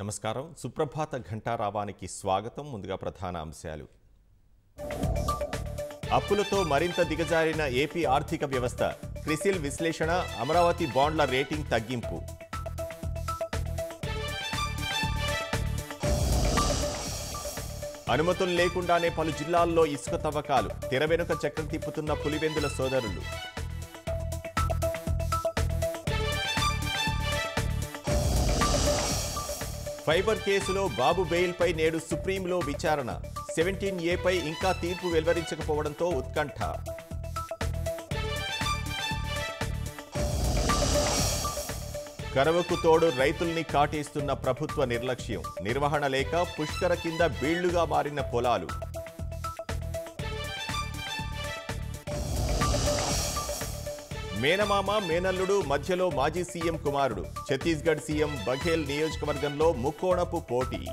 నమస్కారం సుప్రభాత ఘంటారావానికి స్వాగతం ముందుగా ప్రధాన అంశాలు అప్పులతో మరింత దిగజారిన ఏపీ ఆర్థిక వ్యవస్థ క్రిసిల్ విశ్లేషణ అమరావతి బాండ్ల రేటింగ్ తగ్గింపు అనుమతులు లేకుండానే పలు జిల్లాల్లో ఇసుక తవ్వకాలు తెరవెనుక చక్రం తిప్పుతున్న పులివెందుల సోదరులు ఫైబర్ కేసులో బాబు బెయిల్పై నేడు సుప్రీంలో విచారణ 17A పై ఇంకా తీర్పు వెలువరించకపోవడంతో ఉత్కంఠ కరవకు తోడు రైతుల్ని కాటేస్తున్న ప్రభుత్వ నిర్లక్ష్యం నిర్వహణ లేక పుష్కర కింద బీళ్లుగా మారిన పొలాలు మేనమామ మేనల్లుడు మధ్యలో మాజీ సీఎం కుమారుడు ఛత్తీస్గఢ్ సీఎం బఘేల్ నియోజకవర్గంలో ముక్కోణపు పోటీ